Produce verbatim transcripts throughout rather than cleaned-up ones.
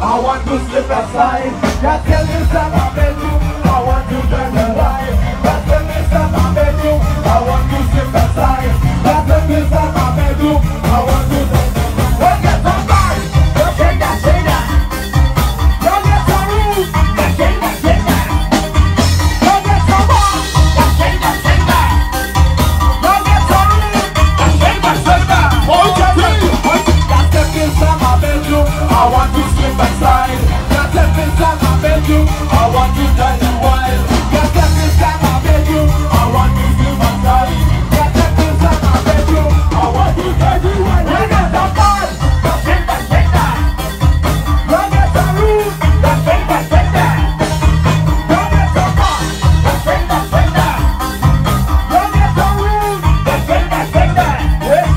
I want to slip aside. Just tell me inside my bedroom, I want to turn the light. Just tell me inside my bedroom, I want to slip aside. Just tell me inside my bedroom, I want to turn the light. Don't get some light, don't change that, change that. Don't get some rules, don't change that, change that. Don't get some more, don't change that, change that. Don't get some rules, don't change that, change that. Just tell me inside my bedroom, I want to slip aside. Just let me inside my bedroom, I want you done and wild. Just let me inside my bedroom, I want you to my side. Just let me inside my bedroom, I want you done and wild. When there's a ball, don't change that, change that. When there's a room, don't change that, change that. When there's a ball, don't change that, change that. When there's a room, don't change that, change that. Yes,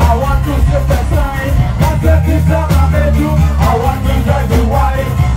I want to slip aside. Just let me inside my bedroom, I want to drive you wild.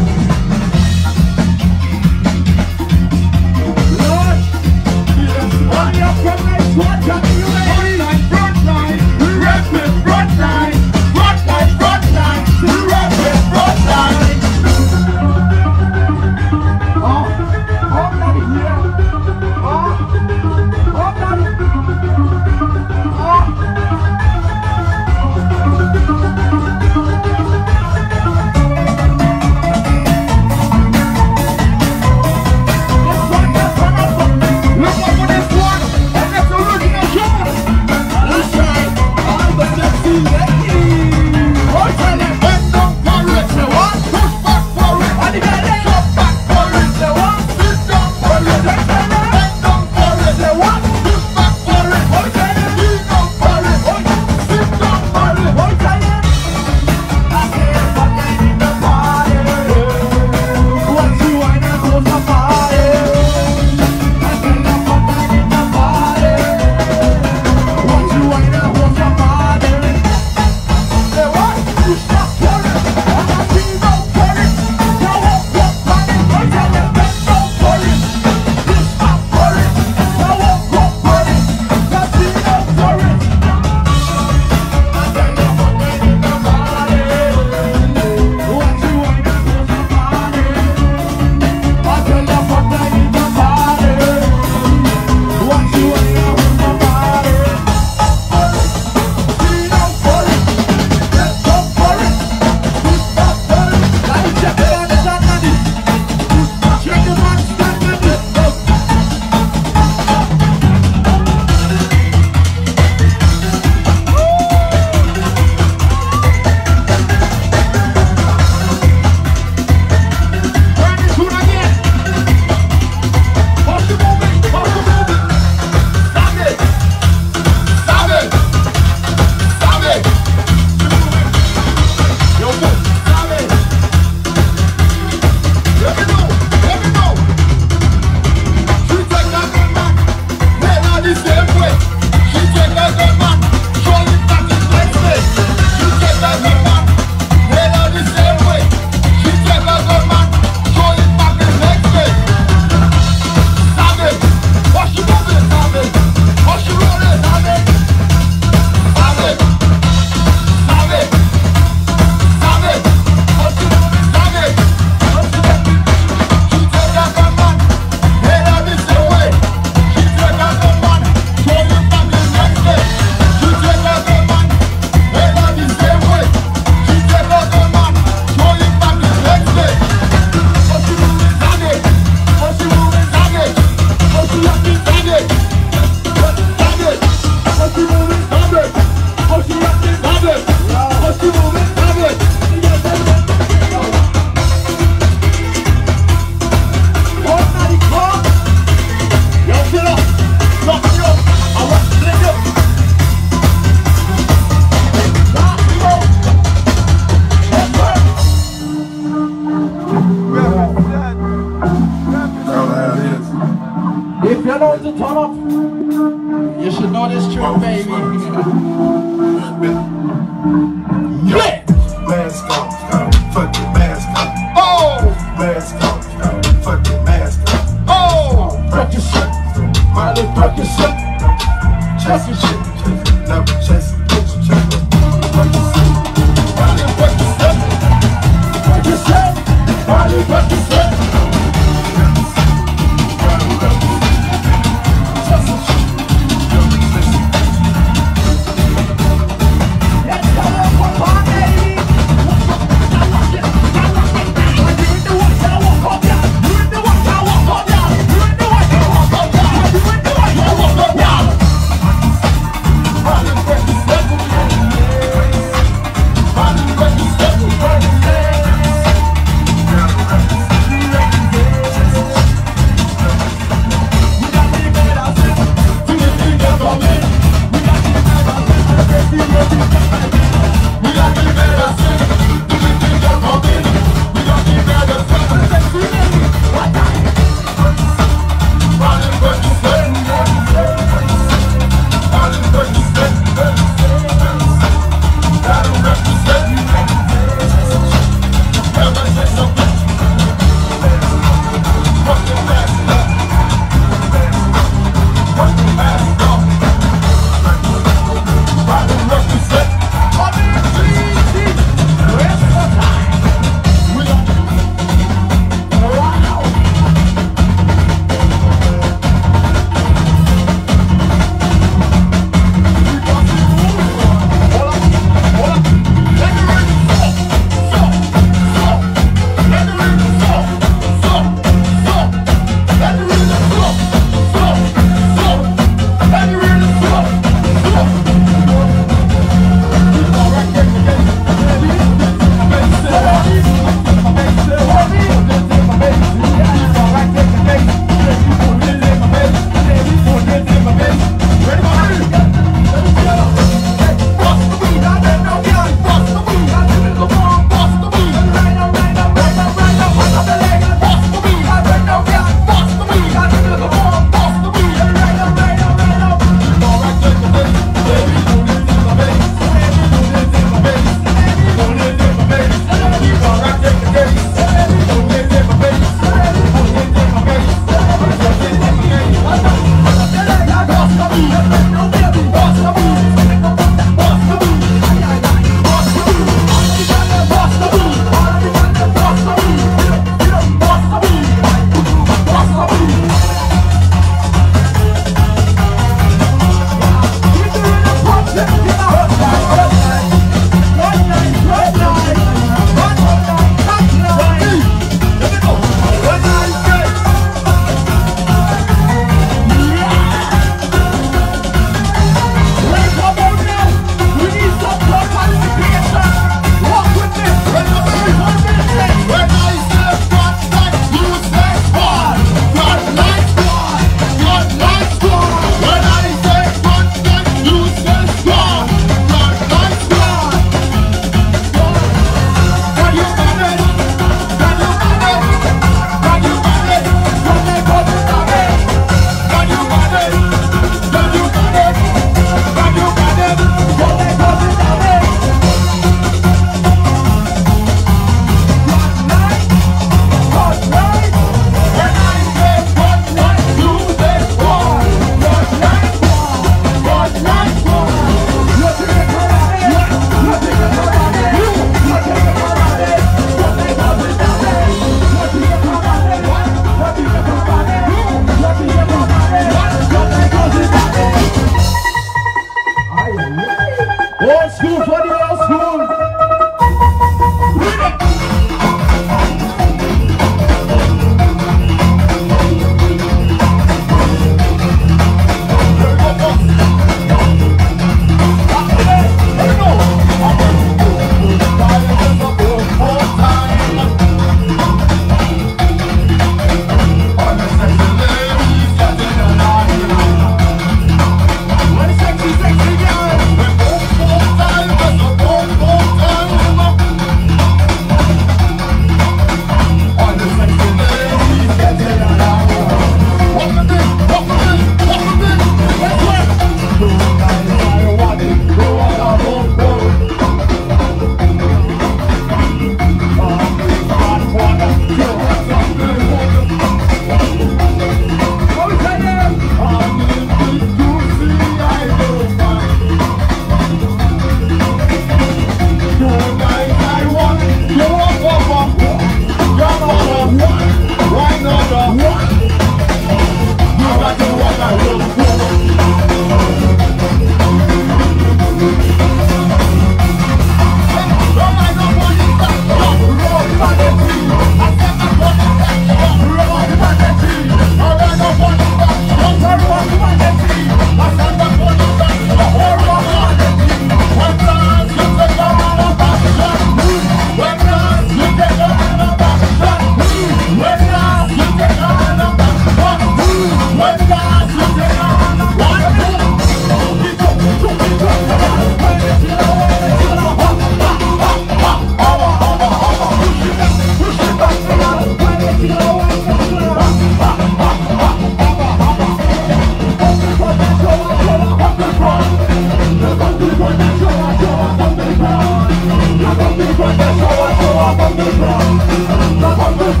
He's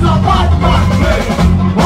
a bad man, man.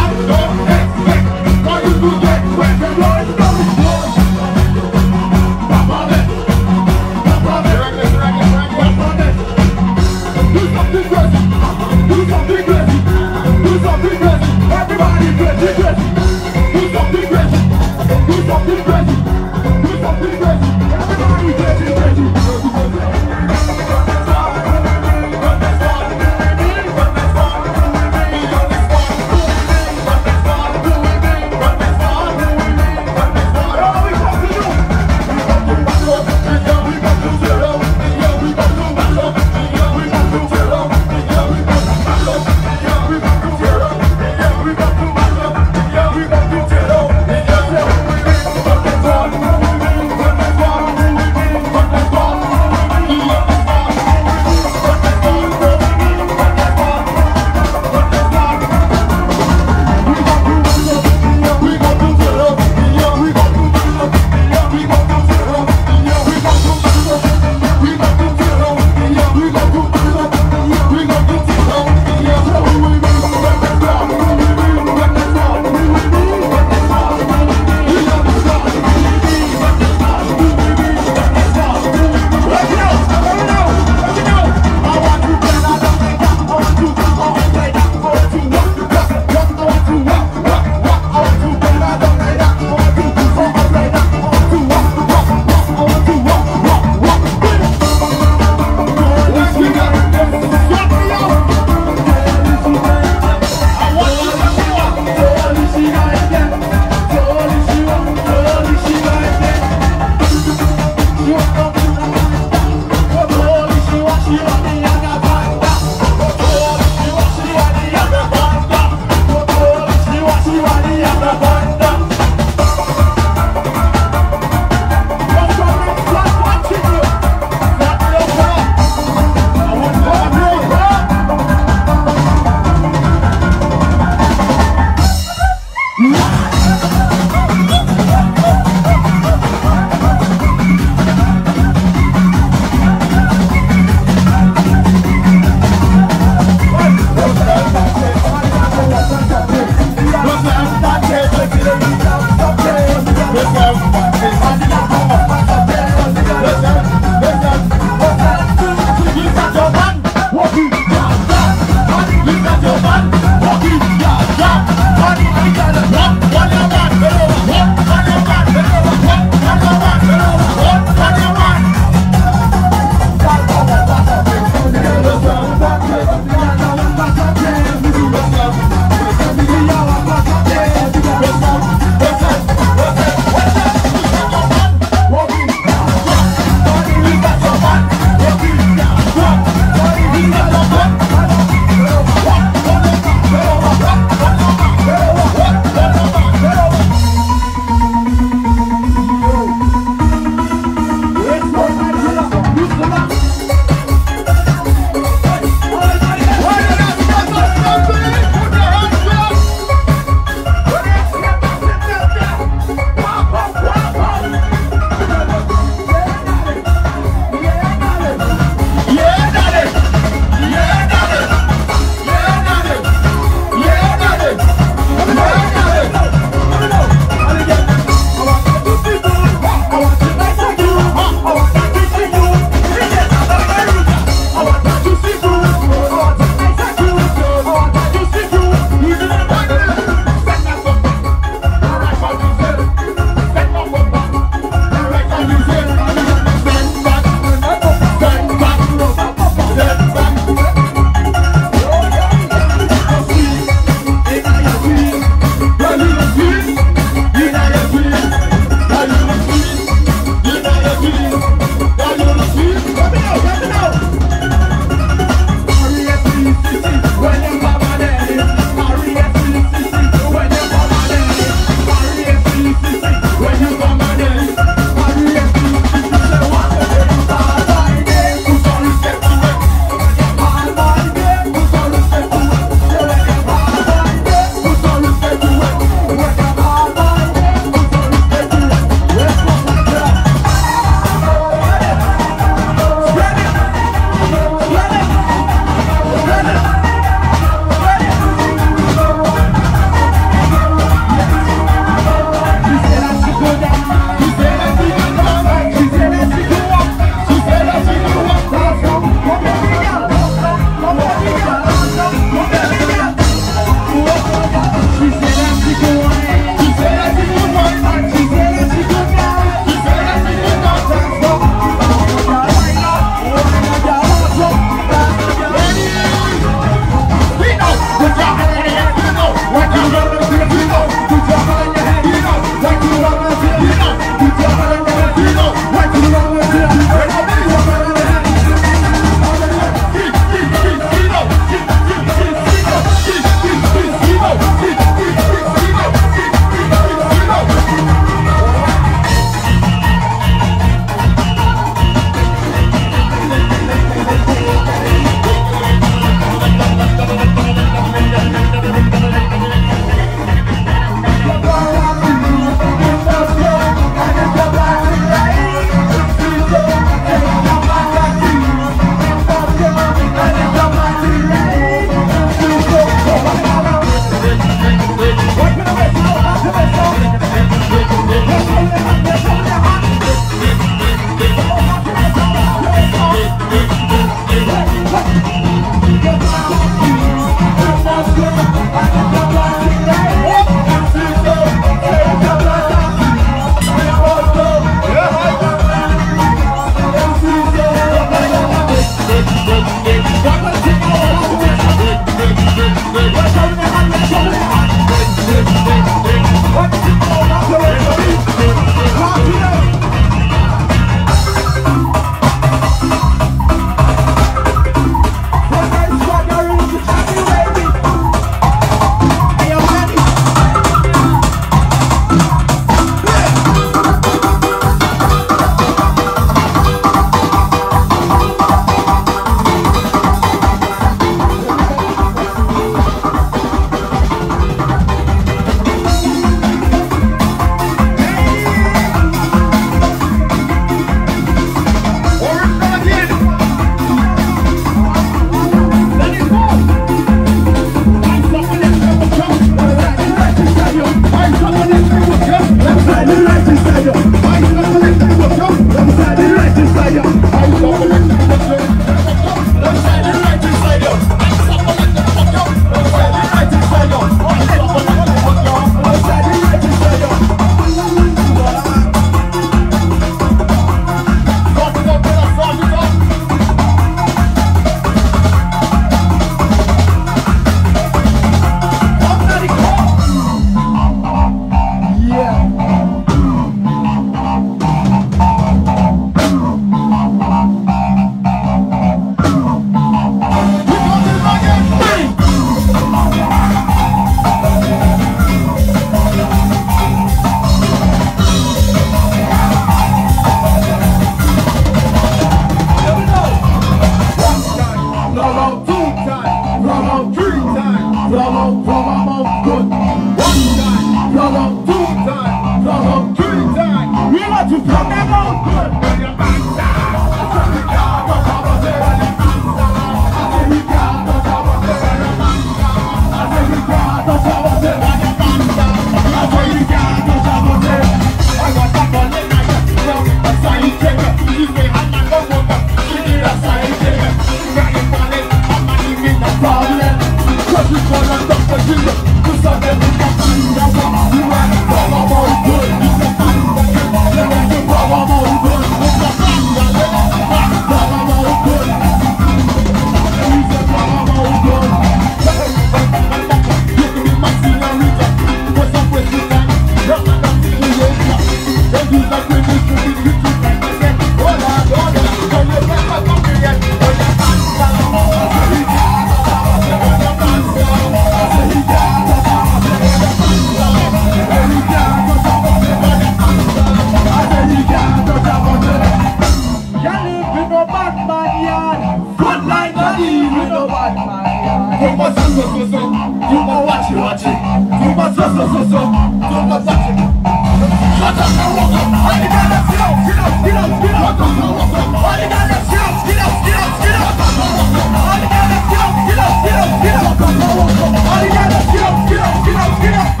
we no bad man yard. Front line body, we no bad man yard. Tumba so so so so, tumba watchy watchy. Tumba so so so so, tumba watchy. Shut up and walk up, all the guys let's get out, get out, get out, get out. Shut up and walk up, all the guys let's get out, get out, get out, get out. Shut up and walk up, all the guys let's get out, get out, get out, get out. Shut up and walk up, all the guys let's get out, get out, get out, get out.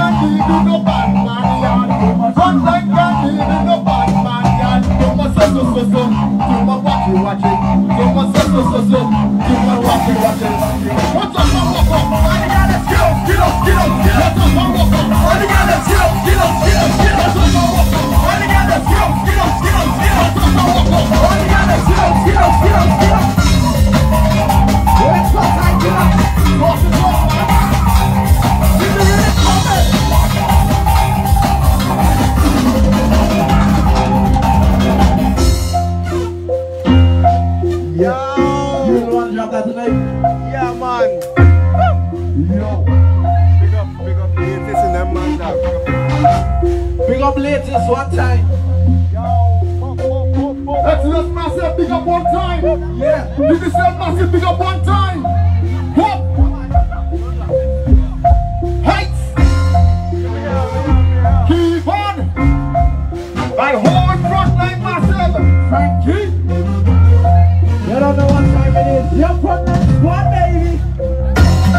Front line guys, we no bad man yard. Front line guys, we no bad man yard. Tumba so so so so, tumba watchy watchy. Tumba so so so so, tumba watchy watchy. Shut up and walk up, all the guys let's get out, get out, get out, get out. Shut up and walk up, all the guys let's get out, get out, get out, get out. Shut up and walk up, all the guys let's get out, get out, get out, get out. Shut up and walk up, all the guys let's get out, get out, get out, get out. Let's go, let's go, let's go, let's go. Latest one time. Let's just massive big up one time. Yeah. You just massive big up one time. Hop. Heights. Keep on. My whole front line massive. Frankie. You don't know what time it is. Your front line squad, baby. I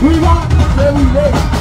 We want to say we live.